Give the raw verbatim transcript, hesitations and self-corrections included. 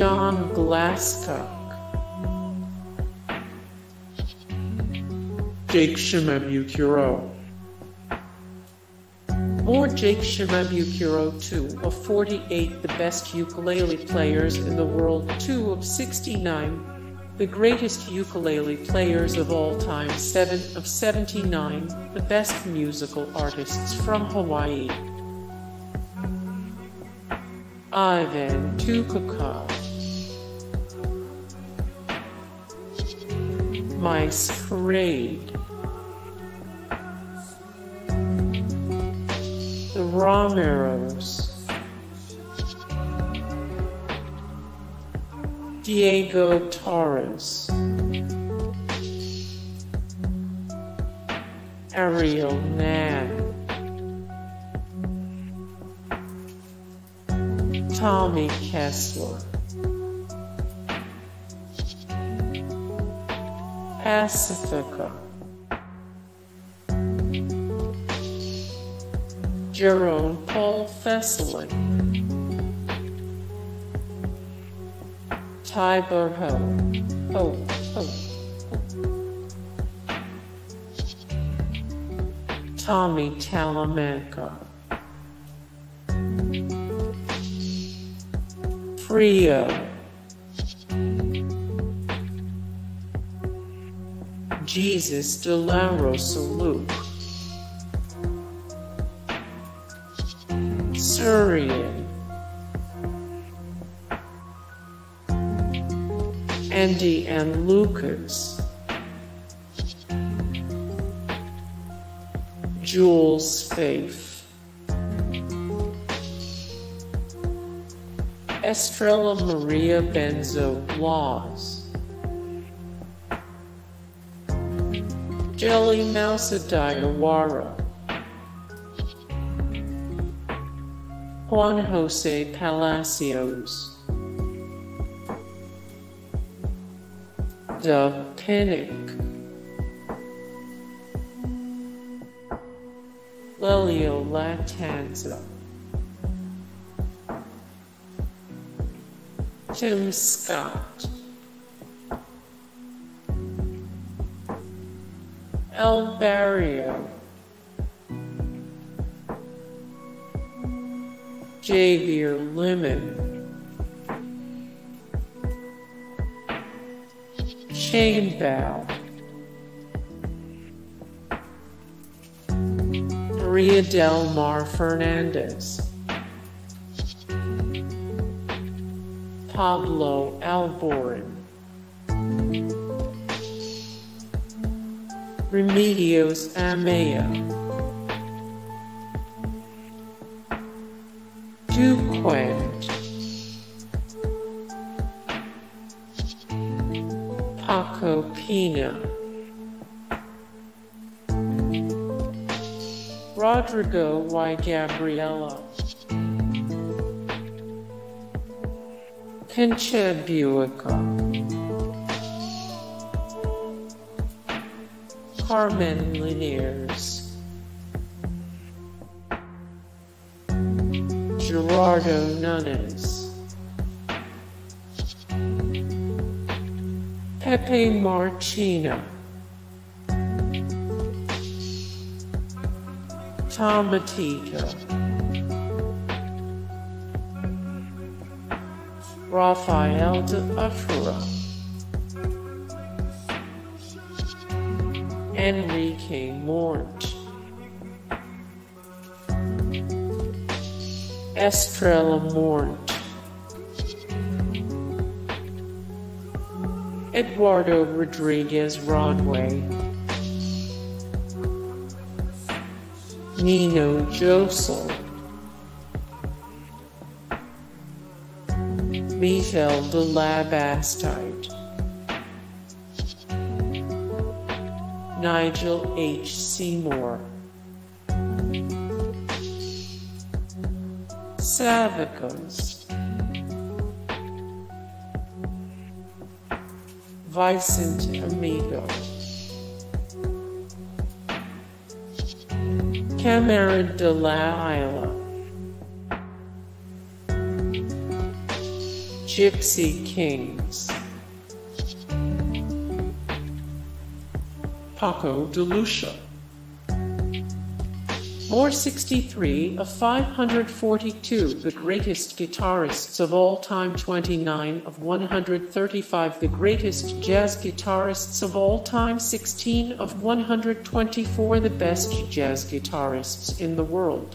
John Glascock, Jake Shimabukuro. Born Jake Shimabukuro two of forty-eight, the best ukulele players in the world, two of sixty-nine, the greatest ukulele players of all time, seven of seventy-nine, the best musical artists from Hawaii. Ivan Tucakov. Mice Parade. The Romeros. Diego Torres. Ariel Nan. Tommy Kessler. Pacifika. Jeroen Paul Thesseling. Ty Burhoe. Oh, oh. Tommy Talamanca. FRIO. Jess de la Rosa Luque. Surianne. Andy and Lucas. Jules Faith. Estrella Maria Benzo Blas. Jelly Mouse Adayawara. Juan Jose Palacios. Doug Pinnick. Lelio La Tanza. Tim Scott. El Barrio. Javier Limón. Shane Bell. Maria Del Mar Fernández. Pablo Alborán. Remedios Ameo Duque. Paco Pina. Rodrigo y Gabriela. Conchebuica. Carmen Linares. Gerardo Núñez. Pepe Marchena. Tomatito. Rafael de Afura. Enrique Mort. Estrella Maria. Eduardo Rodriguez Rodway. Nino Josel. Michel de la Bastide. Nigel H. Seymour. Savicos. Vicente Amigo. Camara de la Isla. Gypsy Kings, Paco de Lucia. More sixty-three of five hundred forty-two, the greatest guitarists of all time, twenty-nine of one hundred thirty-five, the greatest jazz guitarists of all time, sixteen of one hundred twenty-four, the best jazz guitarists in the world.